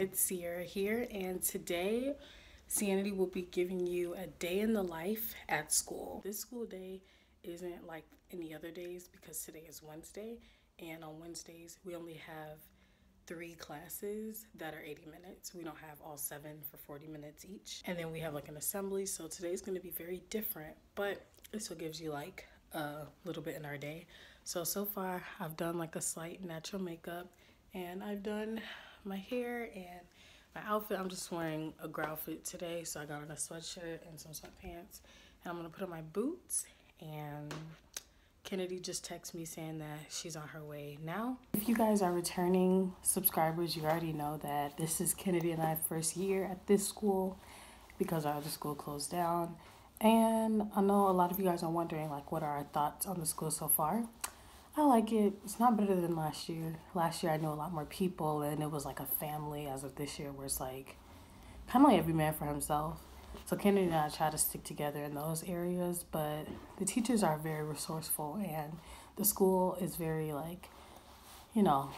It's Sierra here, and today Sanity will be giving you a day in the life at school. This school day isn't like any other days because today is Wednesday, and on Wednesdays we only have 3 classes that are 80 minutes. We don't have all 7 for 40 minutes each, and then we have like an assembly, so today's going to be very different, but it still gives you like a little bit in our day. So far I've done like a slight natural makeup, and I've done my hair and my outfit. I'm just wearing a grey outfit today, so I got on a sweatshirt and some sweatpants, and I'm gonna put on my boots. And Kennedy just texted me saying that she's on her way now. If you guys are returning subscribers, you already know that this is Kennedy and I's first year at this school because our other school closed down. And I know a lot of you guys are wondering like what are our thoughts on the school so far. I like it. It's not better than last year. Last year I knew a lot more people and it was like a family, as of this year where it's like kind of like every man for himself. So Kennedy and I try to stick together in those areas, but the teachers are very resourceful and the school is very like, you know,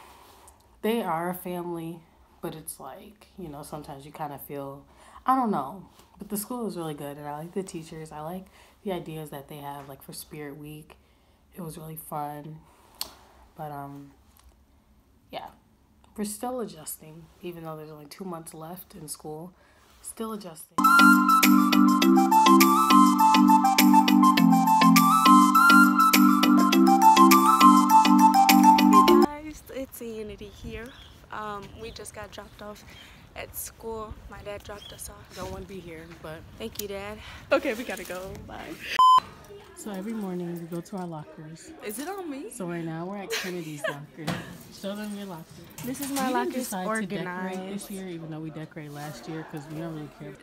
they are a family, but it's like, you know, sometimes you kind of feel, I don't know, but the school is really good and I like the teachers. I like the ideas that they have like for Spirit Week. It was really fun, but yeah, we're still adjusting, even though there's only 2 months left in school, still adjusting. Hey guys, it's Unity here. We just got dropped off at school. My dad dropped us off. Don't want to be here, but thank you, Dad. Okay, we gotta go. Bye. So every morning we go to our lockers. Is it on me? So right now we're at Kennedy's locker. Show them your locker. This is my locker. Decided organized. To decorate this year, even though we decorated last year because we don't really care.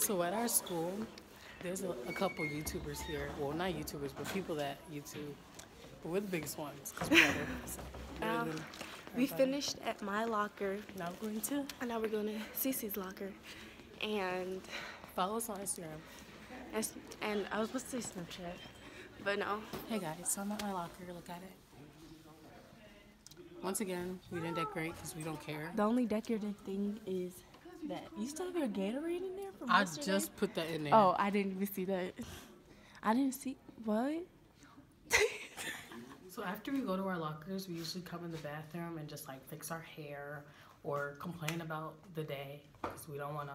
So at our school, there's a couple YouTubers here. Well, not YouTubers, but people that YouTube. But we're the biggest ones because we're better. So we finished at my locker. Now we're going to. And now we're going to Cece's locker. And follow us on Instagram. And I was supposed to say Snapchat, but no. Hey guys, so I'm at my locker. Look at it. Once again, we didn't decorate because we don't care. The only decorative thing is that. You still have your Gatorade in there from yesterday? I just put that in there. Oh, I didn't even see that. I didn't see. What? So after we go to our lockers, we usually come in the bathroom and just like fix our hair or complain about the day because we don't want to.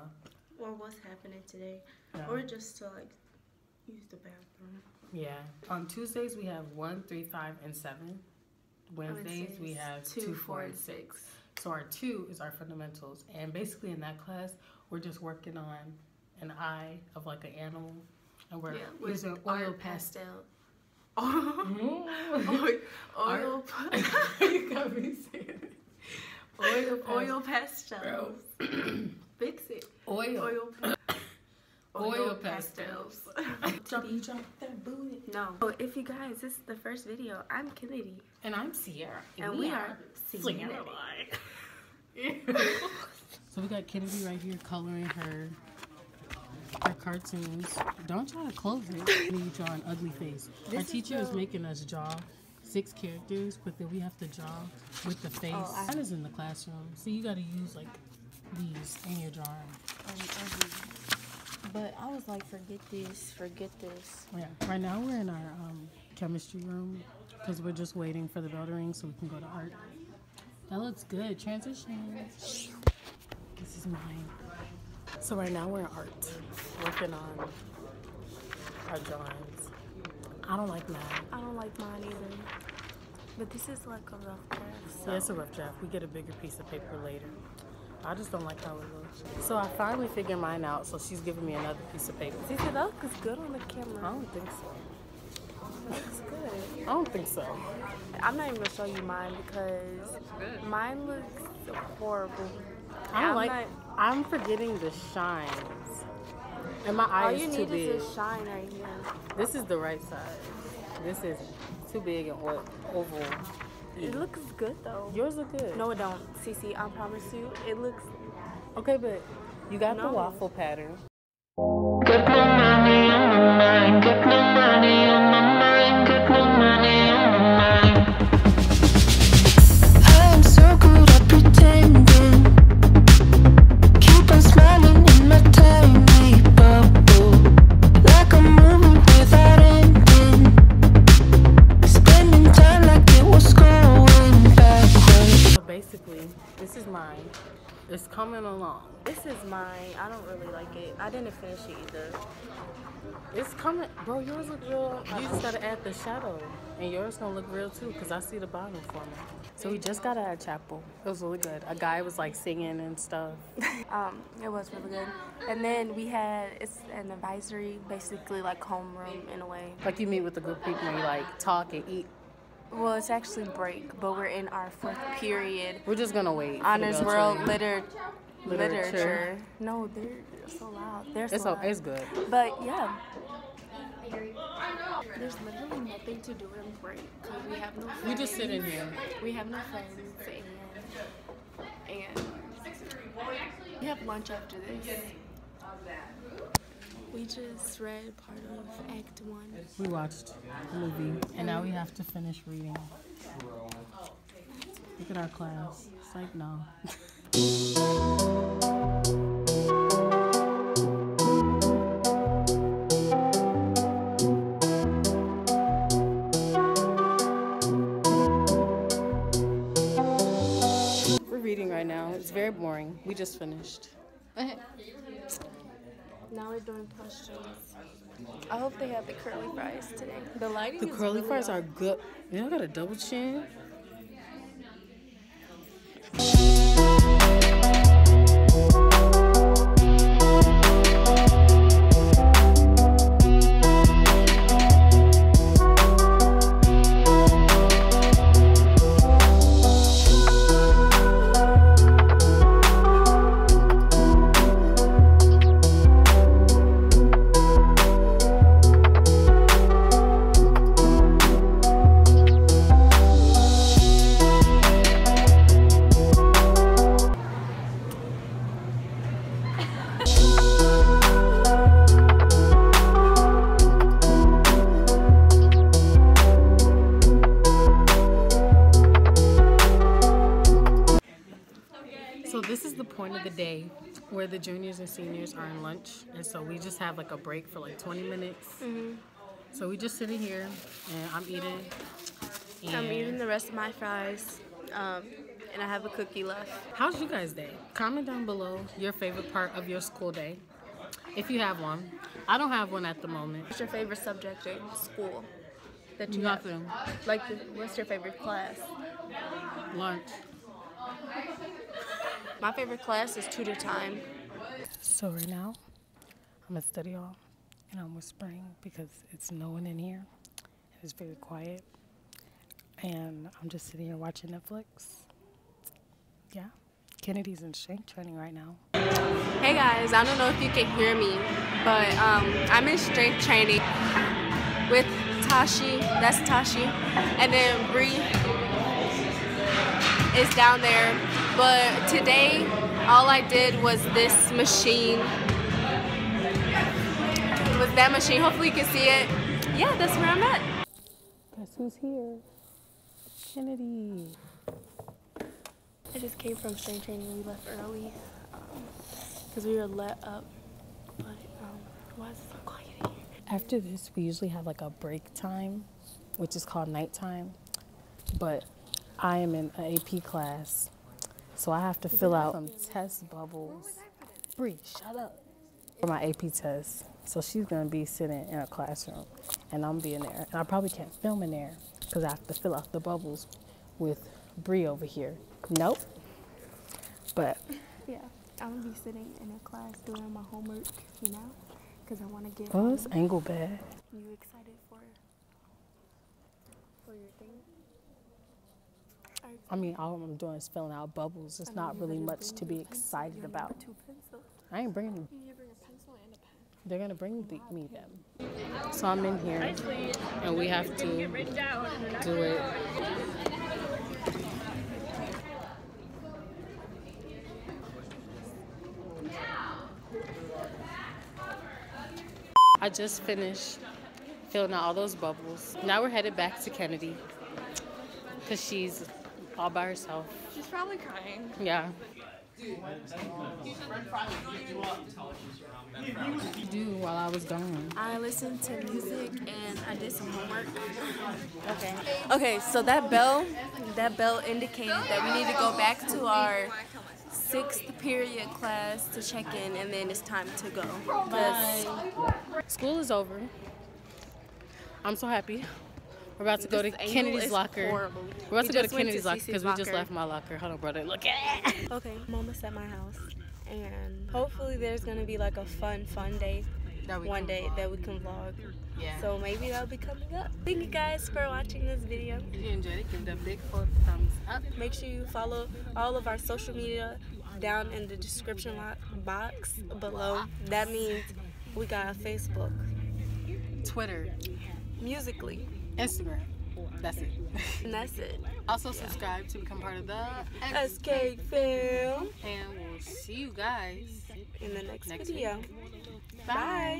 Or what's happening today, yeah. Or just to like use the bathroom. Yeah. On Tuesdays we have 1, 3, 5, and 7. Wednesdays we have 2, 4, and 6. So our 2 is our fundamentals, and basically in that class we're just working on an eye of like an animal, and we're using oil pastel. Oil. You got me saying it. Oil pastel. Fix it. Oil pastels. You dropped that booty. No. So if you guys, this is the first video. I'm Kennedy. And I'm Sierra. And we are Sierra. So we got Kennedy right here coloring her cartoons. Don't try to close it. You draw an ugly face. Our teacher is making us draw 6 characters, but then we have to draw with the face. Oh, that is in the classroom. So you got to use like these in your drawing. But I was like, forget this. Yeah, right now we're in our chemistry room because we're just waiting for the bell to ring so we can go to art. That looks good. Transition. This is mine. So right now we're in art, working on our drawings. I don't like mine. I don't like mine either. But this is like a rough draft. So. Yeah, it's a rough draft. We get a bigger piece of paper later. I just don't like how it looks. So I finally figured mine out, so she's giving me another piece of paper. See, that looks good on the camera. I don't think so. That looks good. I don't think so. I'm not even going to show you mine because mine looks horrible. I'm forgetting the shines. And my eye is too big. All you need is a shine right here. This is the right side. This is too big and oval. It looks good though. Yours look good. No, it don't. Cece, I promise you, it looks okay. But you got the waffle pattern. Get no money on my mind. Get no money on my mind. Get no money on my mind. I am so good at pretending. shit either. It's coming. Bro, yours look real. You just gotta add the shadow. And yours gonna look real too, because I see the bottom forming. So we just got out of chapel. It was really good. A guy was like singing and stuff. It was really good. And then we had, it's an advisory, basically like homeroom in a way. Like you meet with a group of people and you like talk and eat. Well, it's actually break, but we're in our fourth period. We're just gonna wait. Honors World Literature. No, they're so loud. They're so loud. It's good. But yeah. There's literally nothing to do in break. We have no friends. We just sit in here. We have no friends. And we have lunch after this. We just read part of Act 1. We watched a movie, and now we have to finish reading. Look at our class. It's like, no. It's very boring. We just finished. Now we're doing questions. I hope they have the curly fries today. The lighting. The curly really fries are good. You got a double chin. Where the juniors and seniors are in lunch, and so we just have like a break for like 20 minutes. Mm-hmm. So we just sitting here, and I'm eating. And I'm eating the rest of my fries, and I have a cookie left. How's you guys' day? Comment down below your favorite part of your school day, if you have one. I don't have one at the moment. What's your favorite subject in school that you have? Like, what's your favorite class? Lunch. My favorite class is tutor time. So right now, I'm at study hall, and I'm whispering because it's no one in here. It's very quiet, and I'm just sitting here watching Netflix. Yeah, Kennedy's in strength training right now. Hey guys, I don't know if you can hear me, but I'm in strength training with Tashi. That's Tashi, and then Bree is down there. But today, all I did was this machine. With that machine, hopefully you can see it. Yeah, that's where I'm at. Guess who's here? Kennedy. I just came from strength training. We left early because we were let up. But why is it so quiet in here? After this, we usually have like a break time, which is called nighttime. But I am in an AP class. So I have to fill out some test bubbles. Bree, shut up. For my AP test. So she's gonna be sitting in a classroom and I'm being there. And I probably can't film in there because I have to fill out the bubbles with Bree over here. Nope. But. Yeah, I'm gonna be sitting in a class doing my homework, you know? Because I wanna get. Oh, this angle bad. You excited for your thing? I mean, all I'm doing is filling out bubbles. It's not really much to be excited about. I ain't bringing them. You bring a pencil and a pen. They're going to bring me them. So I'm in here, and we have to do it. I just finished filling out all those bubbles. Now we're headed back to Kennedy because she's all by herself. She's probably crying. Yeah. Do while I was gone. I listened to music and I did some homework. Okay. Okay. So that bell indicated that we need to go back to our sixth period class to check in, and then it's time to go. School is over. I'm so happy. We're about to go to Kennedy's locker. Horrible. We're about to go to Kennedy's locker because we just left my locker. Hold on, brother. Look at it. Okay, I'm almost at my house, and hopefully there's gonna be like a fun day. One day that we can vlog. Yeah. So maybe that'll be coming up. Thank you guys for watching this video. If you enjoyed it, give it a big thumbs up. Make sure you follow all of our social media down in the description box below. That means we got Facebook, Twitter, Musical.ly, Instagram. That's it. And that's it. Also subscribe to become part of the SK Film. And we'll see you guys in the next video. Bye.